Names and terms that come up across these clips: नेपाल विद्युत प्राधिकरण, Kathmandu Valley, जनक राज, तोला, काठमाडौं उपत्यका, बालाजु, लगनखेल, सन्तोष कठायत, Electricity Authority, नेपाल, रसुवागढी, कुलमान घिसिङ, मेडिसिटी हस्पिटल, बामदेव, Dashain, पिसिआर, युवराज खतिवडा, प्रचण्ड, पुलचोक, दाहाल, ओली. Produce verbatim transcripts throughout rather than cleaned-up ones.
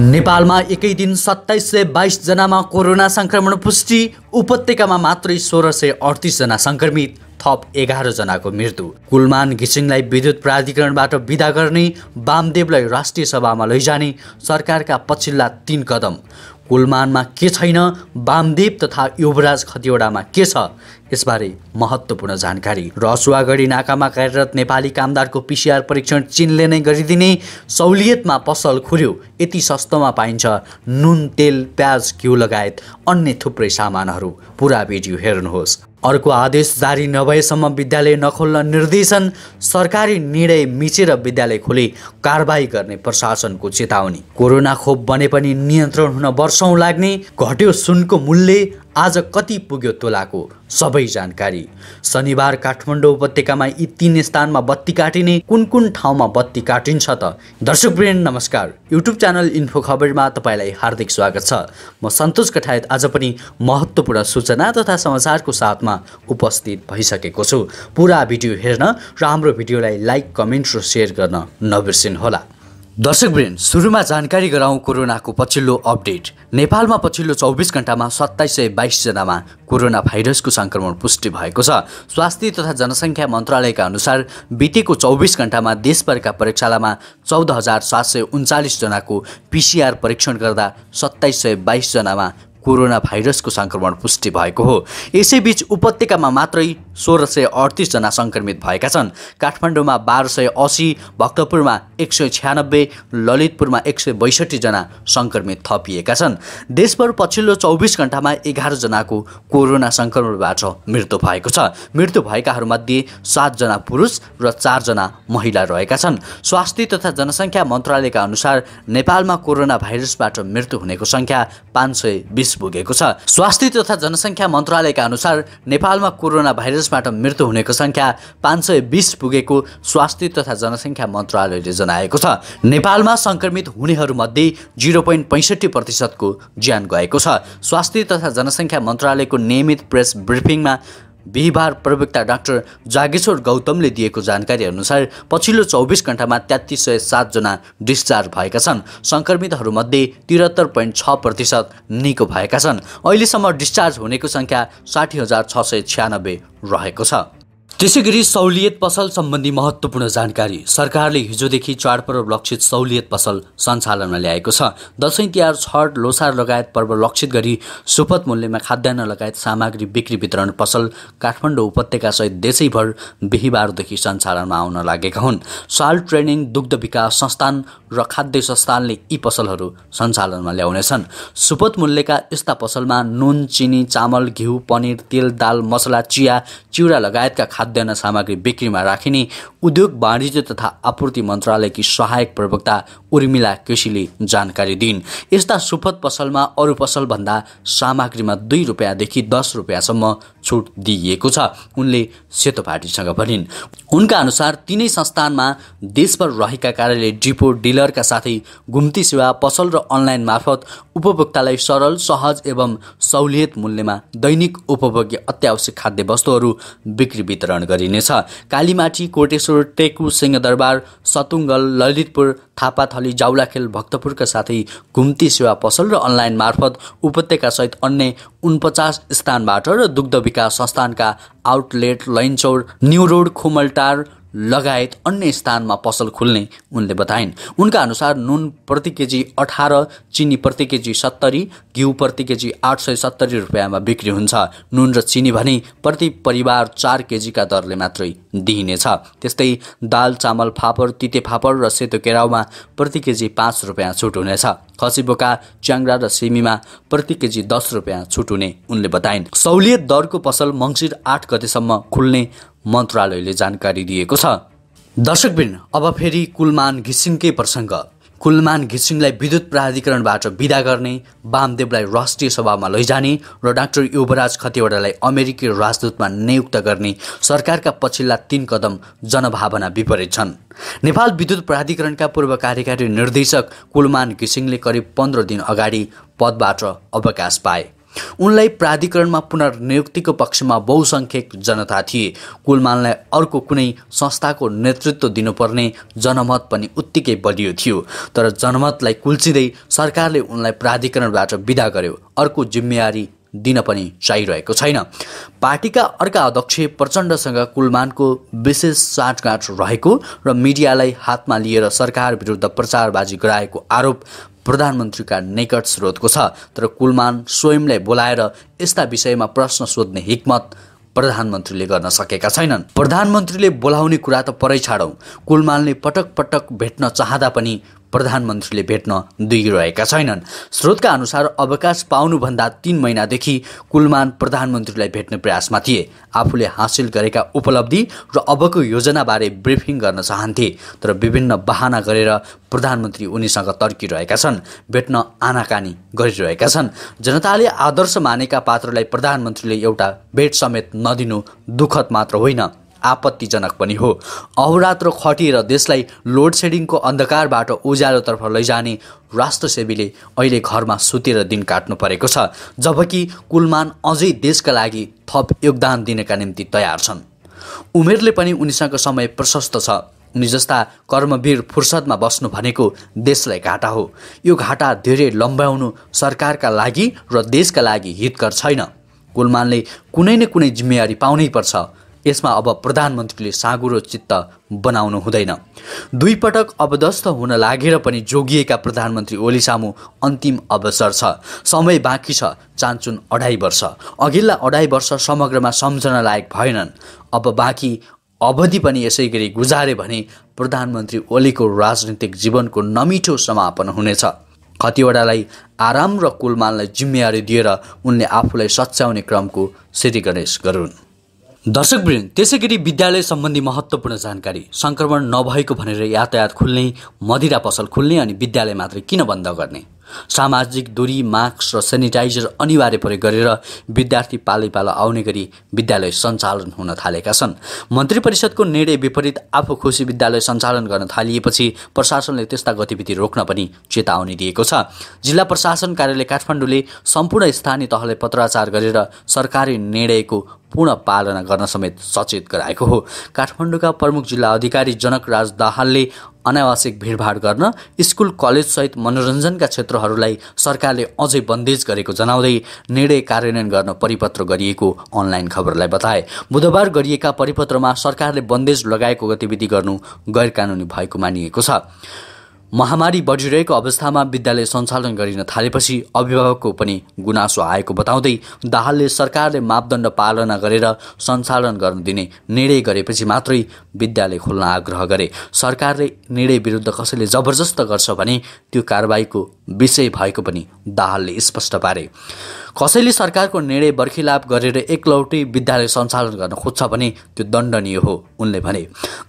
नेपालमा एकै दिन सत्ताईस सय बाईस जनामा कोरोना संक्रमण पुष्टि, उपत्यकामा मात्रै सोह्र सय अडतिस जना संक्रमित, थप एघार जनाको मृत्यु। कुलमान घिसिङलाई विद्युत प्राधिकरणबाट बिदा गर्ने, बामदेवलाई राष्ट्रिय सभामा लैजाने सरकारका पछिल्ला तीन कदम। कुलमानमा के छैन, बामदेव तथा युवराज खतिवडामा के छ, यसबारे महत्त्वपूर्ण जानकारी। रसुवागढी नाकामा कार्यरत नेपाली कामदारको पीसीआर परीक्षण चीनले नै गरिदिने, सहुलियतमा पसल खुर्यो, यति सस्तोमा पाइन्छ नुन, तेल, प्याज, घिउ लगायत अन्य थुप्रै सामानहरू। पुरा भिडियो हेर्नुहोस्। अर्को आदेश जारी नभएसम्म विद्यालय नखोल्न निर्देशन, सरकारी निर्णय मिचेर विद्यालय खोले कारबाही गर्ने प्रशासनको चेतावनी। कोरोना खोप बने पनि नियन्त्रण हुन वर्षौं लाग्ने, घट्यो सुनको मूल्य, आज कति पुग्यो तोलाको, सबै जानकारी। शनिबार काठमाडौँ उपत्यकामा यी तीन स्थानमा बत्ती काटिने, कुन कुन ठाउँमा बत्ती काटिन्छ त? दर्शकवृन्द नमस्कार, युट्युब च्यानल इन्फो खबरमा तपाईलाई हार्दिक स्वागत छ। म सन्तोष कठायत आज पनि महत्त्वपूर्ण सूचना तथा समाचारको साथमा उपस्थित भइसकेको छु। पुरा भिडियो हेर्न र हाम्रो भिडियोलाई लाइक, कमेन्ट र सेयर गर्न नबिर्सिनुहोला। दर्शकवृन्द, सुरुमा जानकारी गराउँ कोरोनाको पछिल्लो अपडेट। नेपालमा पछिल्लो चौबिस घण्टामा सत्ताइस सय बाइस जनामा कोरोना भाइरसको सङ्क्रमण पुष्टि भएको छ। स्वास्थ्य तथा जनसङ्ख्या मन्त्रालयका अनुसार बितेको चौबिस घण्टामा देशभरका प्रयोगशालामा चौध हजार सात सय उन्चालिस जनाको पिसिआर परीक्षण गर्दा सत्ताइस सय बाइस जनामा कोरोना भाइरसको सङ्क्रमण पुष्टि भएको हो। यसैबीच उपत्यकामा मात्रै सोह्र सय अडतिस जना सङ्क्रमित भएका छन्। काठमाडौँमा बाह्र सय असी, भक्तपुरमा एक सय छ्यानब्बे, ललितपुरमा एक सय बैसठी जना सङ्क्रमित थपिएका छन्। देशभर पछिल्लो चौबिस घण्टामा एघार जनाको कोरोना सङ्क्रमणबाट मृत्यु भएको छ। मृत्यु भएकाहरूमध्ये सातजना पुरुष र चारजना महिला रहेका छन्। स्वास्थ्य तथा जनसङ्ख्या मन्त्रालयका अनुसार नेपालमा कोरोना भाइरसबाट मृत्यु हुनेको सङ्ख्या पाँच सय बिस पुगेको छ। स्वास्थ्य तथा जनसङ्ख्या मन्त्रालयका अनुसार नेपालमा कोरोना भाइरसबाट मृत्यु हुनेको सङ्ख्या पाँच सय बिस पुगेको स्वास्थ्य तथा जनसङ्ख्या मन्त्रालयले जनाएको छ। नेपालमा सङ्क्रमित हुनेहरूमध्ये जिरो पोइन्ट पैँसठी प्रतिशतको ज्यान गएको छ। स्वास्थ्य तथा जनसङ्ख्या मन्त्रालयको नियमित प्रेस ब्रिफिङमा बिहिबार प्रवक्ता डाक्टर जागेश्वर गौतमले दिएको जानकारी अनुसार पछिल्लो चौबिस घण्टामा तेत्तिस सय सातजना डिस्चार्ज भएका छन्। सङ्क्रमितहरूमध्ये त्रिहत्तर पोइन्ट छ प्रतिशत निको भएका छन्। अहिलेसम्म डिस्चार्ज हुनेको सङ्ख्या साठी हजार छ सय छ्यानब्बे रहेको छ। त्यसै गरी सहुलियत पसल सम्बन्धी महत्त्वपूर्ण जानकारी। सरकारले हिजोदेखि चाडपर्व लक्षित सहुलियत पसल सञ्चालनमा ल्याएको छ। दसैँ, तिहार, छठ, लोसार लगायत पर्व लक्षित गरी सुपथ मूल्यमा खाद्यान्न लगायत सामग्री बिक्री वितरण पसल काठमाडौँ उपत्यकासहित देशैभर बिहिबारदेखि सञ्चालनमा आउन लागेका हुन्। साल ट्रेनिङ, दुग्ध विकास संस्थान र खाद्य संस्थानले यी पसलहरू सञ्चालनमा ल्याउनेछन्। सुपथ मूल्यका यस्ता पसलमा नुन, चिनी, चामल, घिउ, पनिर, तेल, दाल, मसला, चिया, चिउरा लगायतका खाद्यान्न सामग्री बिक्रीमा राखिने उद्योग वाणिज्य तथा आपूर्ति मन्त्रालयकी सहायक प्रवक्ता उर्मिला केसीले जानकारी दिइन्। यस्ता सुपथ पसलमा अरू पसलभन्दा सामग्रीमा दुई रुपियाँदेखि दस रुपियाँसम्म छुट दिइएको छ, उनले सेतो पार्टीसँग भनिन्। उनका अनुसार तिनै संस्थानमा देशभर रहेका कार्यालय, डिपो, डिलरका साथै घुम्ती सेवा, पसल र अनलाइन मार्फत उपभोक्तालाई सरल, सहज एवं सहुलियत मूल्यमा दैनिक उपभोग्य अत्यावश्यक खाद्य वस्तुहरू बिक्री वितरण गरिनेछ। कालीमाटी, कोटेश्वर, टेकु, सिंहदरबार, सतुङ्गल, ललितपुर, थापाथली, जाउलाखेल, भक्तपुरका साथै घुम्ती सेवा, पसल र अनलाइन मार्फत उपत्यकासहित अन्य उनपचास स्थानबाट र दुग्ध विकास संस्थानका outlet, Lainchaur, New Road, Khumaltar लगायत अन्य स्थानमा पसल खुल्ने उनले बताइन्। उनका अनुसार नुन प्रति केजी अठार, चिनी प्रति केजी सत्तरी, घिउ प्रति केजी आठ सय सत्तरी रुपियाँमा बिक्री हुन्छ। नुन र चिनी भने प्रति परिवार चार केजीका दरले मात्रै दिइनेछ। त्यस्तै दाल, चामल, फापर, तिते फापर र सेतो केराउमा प्रति केजी पाँच रुपियाँ छुट हुनेछ। खसी, बोका, च्याङ्रा र सिमीमा प्रति केजी दस रुपियाँ छुट हुने उनले बताइन्। सहुलियत दरको पसल मङ्सिर आठ गतेसम्म खुल्ने मन्त्रालयले जानकारी दिएको छ। दर्शकवृन्द, अब फेरि कुलमान घिसिङकै प्रसङ्ग। कुलमान घिसिङलाई विद्युत प्राधिकरणबाट बिदा गर्ने, बामदेवलाई राष्ट्रिय सभामा लैजाने र डाक्टर युवराज खतिवडालाई अमेरिकी राजदूतमा नियुक्त गर्ने सरकारका पछिल्ला तीन कदम जनभावना विपरीत छन्। नेपाल विद्युत प्राधिकरणका पूर्व कार्यकारी निर्देशक कुलमान घिसिङले करिब पन्ध्र दिन अगाडि पदबाट अवकाश पाए। उनलाई प्राधिकरणमा पुनर्नियुक्तिको पक्षमा बहुसंख्यक जनता थिए। कुलमानलाई अर्को कुनै संस्थाको नेतृत्व दिनुपर्ने जनमत पनि उत्तिकै बलियो थियो, तर जनमतलाई कुल्चिँदै सरकारले उनलाई प्राधिकरणबाट बिदा गर्यो। अर्को जिम्मेवारी दिन पनि चाहिरहेको छैन। पार्टीका अर्का अध्यक्ष प्रचण्डसँग कुलमानको विशेष साँठगाँठ रहेको र मिडियालाई हातमा लिएर सरकार विरुद्ध प्रचारबाजी गराएको आरोप प्रधानमन्त्रीका निकट स्रोतको छ, तर कुलमान स्वयंलाई बोलाएर यस्ता विषयमा प्रश्न सोध्ने हिक्मत प्रधानमन्त्रीले गर्न सकेका छैनन्। प्रधानमन्त्रीले बोलाउने कुरा त परै छाडौँ, कुलमानले पटक पटक भेट्न चाहँदा पनि प्रधानमन्त्रीले भेट्न दिइरहेका छैनन्। स्रोतका अनुसार अवकाश पाउनुभन्दा तीन महिनादेखि कुलमान प्रधानमन्त्रीलाई भेट्ने प्रयासमा थिए। आफूले हासिल गरेका उपलब्धि र अबको योजनाबारे ब्रिफिङ गर्न चाहन्थे, तर विभिन्न बहाना गरेर प्रधानमन्त्री उनीसँग तर्किरहेका छन्, भेट्न आनाकानी गरिरहेका छन्। जनताले आदर्श मानेका पात्रलाई प्रधानमन्त्रीले एउटा भेट समेत नदिनु दुःखद मात्र होइन, आपत्तिजनक पनि हो। अहोरात्र खटिएर देशलाई लोड सेडिङको अन्धकारबाट उज्यालोतर्फ लैजाने राष्ट्रसेवीले अहिले घरमा सुतेर दिन काट्नु परेको छ, जबकि कुलमान अझै देशका लागि थप योगदान दिनका निम्ति तयार छन्। उमेरले पनि उनीसँग समय प्रशस्त छ। उनी जस्ता कर्मवीर फुर्सदमा बस्नु भनेको देशलाई घाटा हो। यो घाटा धेरै लम्ब्याउनु सरकारका लागि र देशका लागि हितकर छैन। कुलमानले कुनै न कुनै जिम्मेवारी पाउनै पर्छ। यसमा अब प्रधानमन्त्रीले साँगुरो चित्त बनाउनु हुँदैन। दुई पटक अपदस्थ हुन लागेर पनि जोगिएका प्रधानमन्त्री ओली सामु अन्तिम अवसर छ। समय बाँकी छ, चान्चुन अढाई वर्ष। अघिल्ला अढाई वर्ष समग्रमा सम्झन लायक भएनन्। अब बाँकी अवधि पनि यसै गरी गुजारे भने प्रधानमन्त्री ओलीको राजनीतिक जीवनको नमिठो समापन हुनेछ। खतिवडालाई आराम र कुलमानलाई जिम्मेवारी दिएर उनले आफूलाई सच्याउने क्रमको श्रीगणेश गरून्। दर्शकवृन्द, त्यसैगरी विद्यालय सम्बन्धी महत्त्वपूर्ण जानकारी। सङ्क्रमण नभएको भनेर यातायात खुल्ने, मदिरा पसल खुल्ने अनि विद्यालय मात्रै किन बन्द गर्ने? सामाजिक दूरी, मास्क र सेनिटाइजर अनिवार्य प्रयोग गरेर विद्यार्थी पालै पालो आउने गरी विद्यालय सञ्चालन हुन थालेका छन्। मन्त्री परिषदको निर्णय विपरीत आफू खुसी विद्यालय सञ्चालन गर्न थालिएपछि प्रशासनले त्यस्ता गतिविधि रोक्न पनि चेतावनी दिएको छ। जिल्ला प्रशासन कार्यालय काठमाडौँले सम्पूर्ण स्थानीय तहलाई पत्राचार गरेर सरकारी निर्णयको पूर्ण पालना गर्न समेत सचेत गराएको हो। काठमाडौँका प्रमुख जिल्ला अधिकारी जनक राज दाहालले अनावश्यक भीडभाड गर्न, स्कुल कलेजसहित मनोरञ्जनका क्षेत्रहरूलाई सरकारले अझै बन्देज गरेको जनाउँदै निर्णय कार्यान्वयन गर्न परिपत्र गरिएको अनलाइन खबरलाई बताए। बुधबार गरिएका परिपत्रमा सरकारले बन्देज लगाएको गतिविधि गर्नु गैरकानुनी भएको मानिएको छ। महामारी बढिरहेको अवस्थामा विद्यालय सञ्चालन गरिन थालेपछि अभिभावकको पनि गुनासो आएको बताउँदै दाहालले सरकारले मापदण्ड पालना गरेर सञ्चालन गर्न दिने निर्णय गरेपछि मात्रै विद्यालय खोल्न आग्रह गरे। सरकारले निर्णय विरुद्ध कसैले जबरजस्त गर्छ भने त्यो कारबाहीको विषय भएको पनि दाहालले स्पष्ट पारे। कसैले सरकारको निर्णय बर्खिलाप गरेर एकलौटी विद्यालय सञ्चालन गर्न खोज्छ भने त्यो दण्डनीय हो, उनले भने।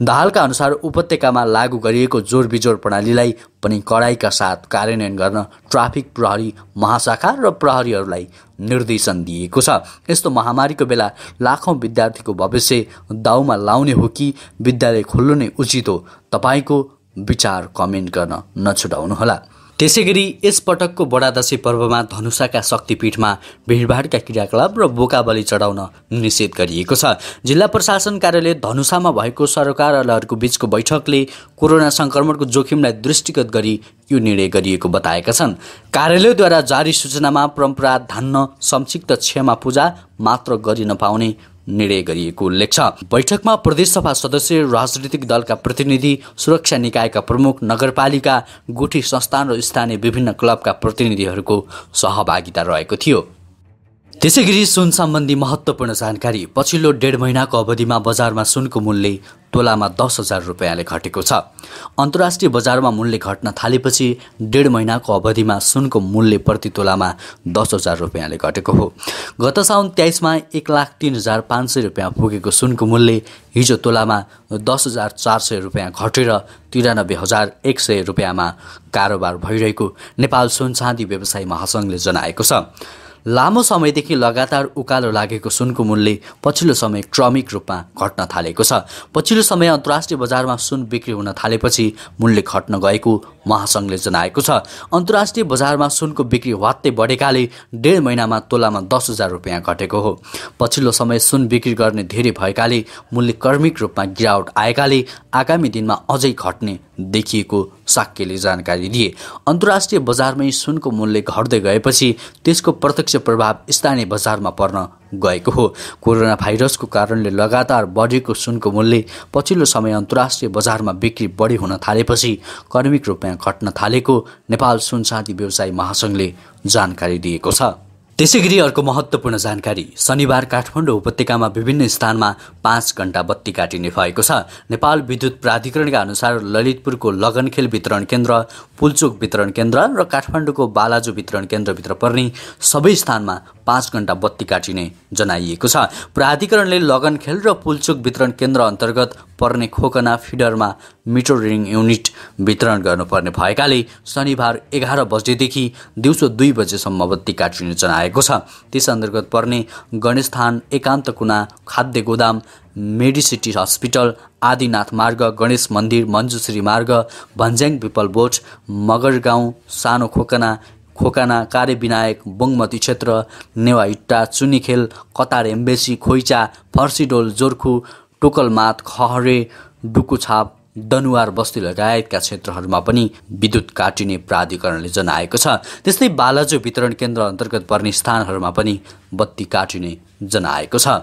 दाहालका अनुसार उपत्यकामा लागू गरिएको जोर बिजोर प्रणालीलाई पनि कडाइका साथ कार्यान्वयन गर्न ट्राफिक प्रहरी महाशाखा र प्रहरीहरूलाई निर्देशन दिएको छ। यस्तो महामारीको बेला लाखौँ विद्यार्थीको भविष्य दाउमा लाउने हो कि विद्यालय खोल्नु नै उचित हो? तपाईँको विचार कमेन्ट गर्न नछुटाउनुहोला। त्यसैगरी यसपटकको बडा दशैं पर्वमा धनुषाका शक्तिपीठमा भीडभाडका क्रियाकलाप र बोका बलि चढाउन निषेध गरिएको छ। जिल्ला प्रशासन कार्यालय धनुषामा भएको सरकारहरूको बीचको बैठकले कोरोना सङ्क्रमणको जोखिमलाई दृष्टिगत गरी यो निर्णय गरिएको बताएका छन्। कार्यालयद्वारा जारी सूचनामा परम्परा धान्न, संक्षिप्त क्षमा पूजा मात्र गरिन पाउने निर्णय गरिएको उल्लेख छ। बैठकमा प्रदेशसभा सदस्य, राजनीतिक दलका प्रतिनिधि, सुरक्षा निकायका प्रमुख, नगरपालिका, गुठी संस्थान र स्थानीय विभिन्न क्लबका प्रतिनिधिहरूको सहभागिता रहेको थियो। त्यसैगरी सुन सम्बन्धी महत्त्वपूर्ण जानकारी। पछिल्लो डेढ महिनाको अवधिमा बजारमा सुनको मूल्य तोलामा दस हजार रुपियाँले घटेको छ। अन्तर्राष्ट्रिय बजारमा मूल्य घट्न थालेपछि डेढ महिनाको अवधिमा सुनको मूल्य प्रति तोलामा दस हजार रुपियाँले घटेको हो। गत साउन तेइसमा एक लाख तीन हजार पाँच सय रुपियाँ पुगेको सुनको मूल्य हिजो तोलामा दस हजार चार सय रुपियाँ घटेर तिरानब्बे हजार एक सय रुपियाँमा कारोबार भइरहेको नेपाल सुन चाँदी व्यवसायी महासङ्घले जनाएको छ। लामो समयदेखि लगातार उकालो लागेको सुनको मूल्य पछिल्लो समय क्रमिक रूपमा घट्न थालेको छ। पछिल्लो समय अन्तर्राष्ट्रिय बजारमा सुन बिक्री हुन थालेपछि मूल्य घट्न गएको महासङ्घले जनाएको छ। अन्तर्राष्ट्रिय बजारमा सुनको बिक्री वात्तै बढेकाले डेढ महिनामा तोलामा दस हजार रुपियाँ घटेको हो। पछिल्लो समय सुन बिक्री गर्ने धेरै भएकाले मूल्य क्रमिक रूपमा गिरावट आएकाले आगामी दिनमा अझै घट्ने देखिएको साक्यले जानकारी दिए। अन्तर्राष्ट्रिय बजारमै सुनको मूल्य घट्दै गएपछि त्यसको प्रत्यक्ष प्रभाव स्थानीय बजारमा पर्न गएको हो। कोरोना भाइरसको कारणले लगातार बढेको सुनको मूल्य पछिल्लो समय अन्तर्राष्ट्रिय बजारमा बिक्री बढी हुन थालेपछि क्रमिक रूपमा घट्न थालेको नेपाल सुनसाथी व्यवसायी महासङ्घले जानकारी दिएको छ। त्यसैगरी अर्को महत्त्वपूर्ण जानकारी, शनिबार काठमाडौँ उपत्यकामा विभिन्न स्थानमा पाँच घण्टा बत्ती काटिने भएको छ। नेपाल विद्युत प्राधिकरणका अनुसार ललितपुरको लगनखेल वितरण केन्द्र, पुलचोक वितरण केन्द्र र काठमाडौँको बालाजु वितरण केन्द्रभित्र पर्ने सबै स्थानमा पाँच घण्टा बत्ती काटिने जनाइएको छ। प्राधिकरणले लगनखेल र पुलचोक वितरण केन्द्र अन्तर्गत पर्ने खोकना फिडरमा मिटर रिडिङ युनिट वितरण गर्नुपर्ने भएकाले शनिबार एघार बजेदेखि दिउँसो दुई बजेसम्म बत्ती काटिने जनाएको छ। त्यस अन्तर्गत पर्ने गणेशस्थान, एकान्त कुना, खाद्य गोदाम, मेडिसिटी हस्पिटल, आदिनाथ मार्ग, गणेश मन्दिर, मञ्जुश्री मार्ग, भन्ज्याङ पिपल बोट, मगरगाउँ, सानो खोकना, खोकना, कार्यविनायक, बङ्गमती क्षेत्र, नेवाइट्टा, चुनीखेल, कतार एम्बेसी, खोइचा, फर्सीडोल, जोर्खु, टोकलमात, खहरे, डुकुछाप, दनुवार बस्ती लगायतका क्षेत्रहरूमा पनि विद्युत काटिने प्राधिकरणले जनाएको छ। त्यस्तै बालाजु वितरण केन्द्र अन्तर्गत पर्ने स्थानहरूमा पनि बत्ती काटिने जनाएको छ।